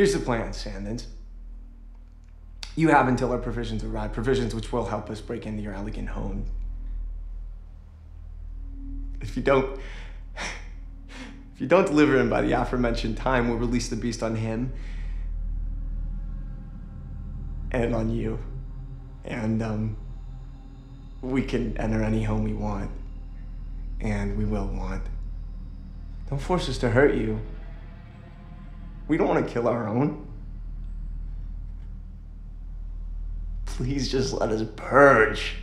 Here's the plan, Sandins. You have until our provisions arrive, provisions which will help us break into your elegant home. If you don't deliver him by the aforementioned time, we'll release the beast on him and on you. And we can enter any home we want, and we will want. Don't force us to hurt you. We don't want to kill our own. Please just let us purge.